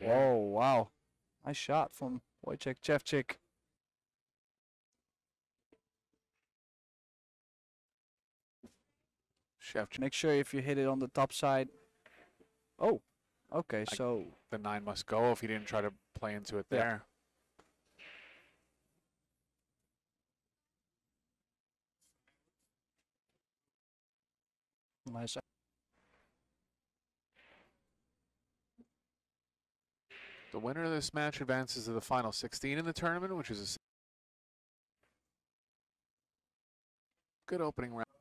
Yeah. Oh, wow. Nice shot from Wojciech Szewczyk. Make sure if you hit it on the top side. Oh, okay, so... The 9 must go if he didn't try to play into it there. Yeah. Nice. The winner of this match advances to the final 16 in the tournament, which is a good opening round.